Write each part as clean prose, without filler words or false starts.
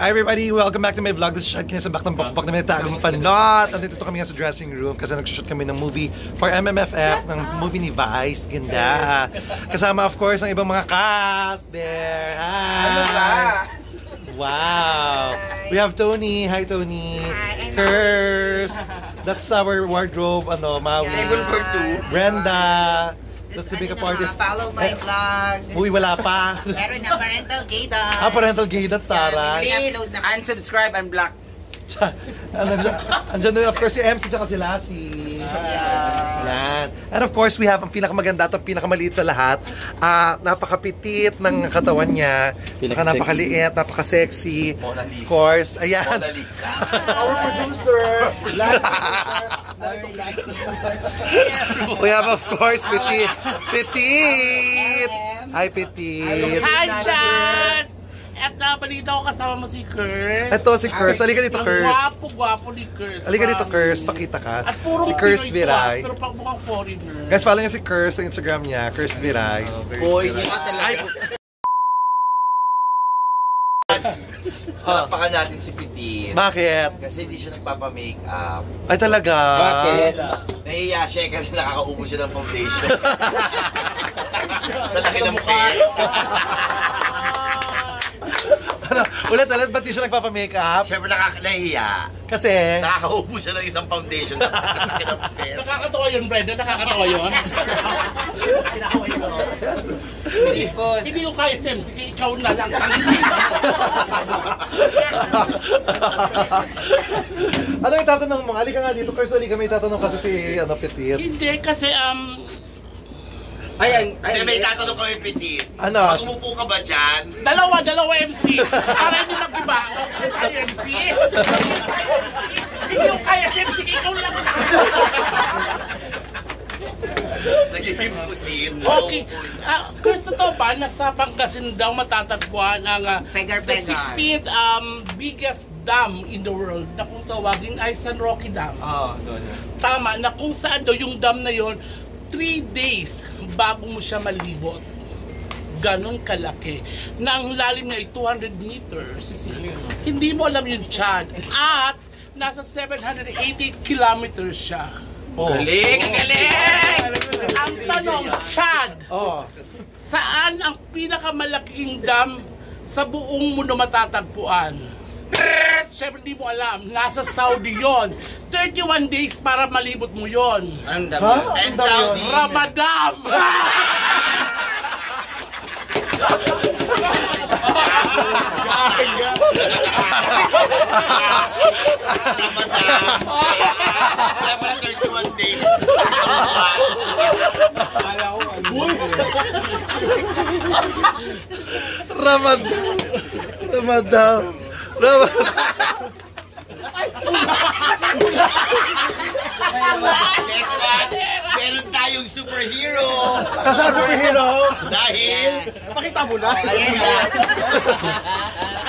Hi everybody! Welcome back to my vlog. This is Shad. Kinasabak ng bakbak namin na tagong panot. Nandito kami nga sa dressing room kasi nag-shoot kami ng movie for MMFF, ng movie ni Vice Ganda. Kasama of course ang ibang mga cast there. Hi! Ano ba? Wow! Hi. We have Tony. Hi Tony! Hi! Kirst! That's our wardrobe, ano, Maui. Table for two. Brenda! That's the big artist. Follow my vlog. Uy, wala pa. Meron na parental gay doon. Ah, parental gay doon, Tara. Please, unsubscribe and block. Andiyan na, of course, si MC tsaka si Lassy. And of course, we have ang pinakamaganda at ang pinakamaliit sa lahat. Napakapitit ng katawan niya. Saka napakaliit, napakasexy. Of course, ayan. Our producer. We have, of course, Petit. Petit. Hi, Petit. Hi, Chad. At nabalita ko kasama mo si Curse. Ito si Curse. Halika dito, Curse. Ang gwapo-gwapo ni Curse. Halika dito, Curse. Pakita ka. At purong si Curse Viray. Pero pang mukhang foreigner. Guys, follow niya si Curse sa Instagram niya. Curse Viray. Boy, siya talaga. Palapakan natin si Petit. Bakit? Kasi hindi siya nagpapa-makeup. Ay talaga? Bakit? Nahiya siya kasi nakakaubo siya ng foundation. Sa laki ng face. Ulit-ulit, ba't di siya nagpapa-makeup? Siyempre nakakalahiya. Kasi? Nakakaubo siya ng isang foundation. Nakakatawa yun, Brenda. Nakakatawa yun. Kinakawa yun. Hindi ko kay Sam. Sige, ikaw na lang. Ano yung tatanong mo? Halika nga dito, Curse. Halika, may tatanong kasi si Petit. Hindi, kasi Ayan. May tatanong kami, Petit. Ano? Mag-umupo ka ba dyan? Dalawa MC. Para hindi mag-iba. Tayo MC. Hindi yung kaya MC. Ikaw lang na. Nagiging pusin. Okay. Kung totoo ba, nasa Pangasinan daw matatagpuan ang the 16th biggest dam in the world na kung tawagin ay San Roque Dam. Oo, doon. Tama, na kung saan daw yung dam na yon 3 days bago mo siya malibot. Ganon kalaki. Na ang lalim niya ay 200 meters. Hindi mo alam yung Chad. At nasa 780 kilometers siya. Galing! Ang tanong, Chad, saan ang pinakamalaking dam sa buong mundo matatagpuan? Siyempre hindi mo alam, nasa Saudi yon. 31 days para malibot mo yon. Ang dami. And Saudi Ramadan. Ramadan. 31 days. Ramadan. Guess what? Meron tayong superhero. Kasama superhero? Dahil? Pakita mo na.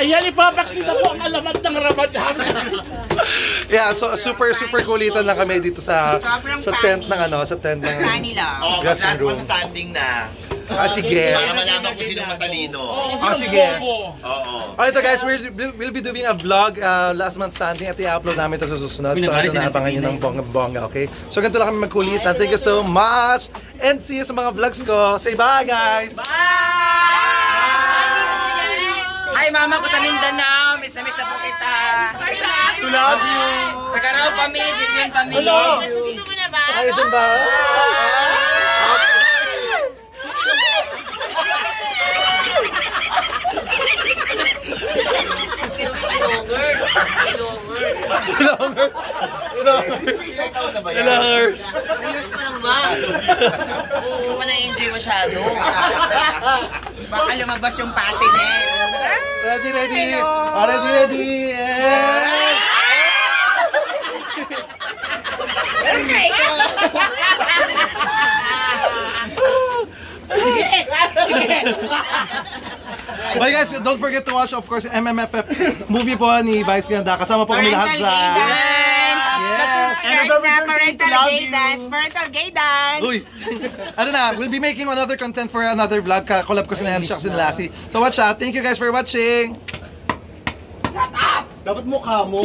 Ayan, ipapakita ko ang alamat ng Ramadan. Yeah, so super kulitan lang kami dito sa tent ng ano, sa tent ng dressing room. Last one standing na. Ah, sige. Para malaman ko sino matalino. Ah, sige. Alright, guys, we'll be doing a vlog last month standing at i-upload namin ito sa susunod. So, ano na, abangan nyo ng bongga, okay? So, ganito lang kami magkulitan. Thank you so much. And see you sa mga vlogs ko. Say bye, guys! Bye! Hi, mama ko sa Mindanao. Miss na po kita. I love you. Tagaraw pami, Vivian pami. Subigo mo na ba? Ayaw dyan ba? Ilongers. Ayos pa lang ba? Oo, wala na-enjoy masyado. Baka lumabas yung pase niya. Ready. Okay. Bye guys, don't forget to watch of course MMFF movie po ni Vice Ganda. Kasama po kami lahat dyan. Parental gay dance. Uy. Ano na, we'll be making another content for another vlog. Collab ko si MC and Lassy. So watch out. Thank you guys for watching. Dapat mukha mo.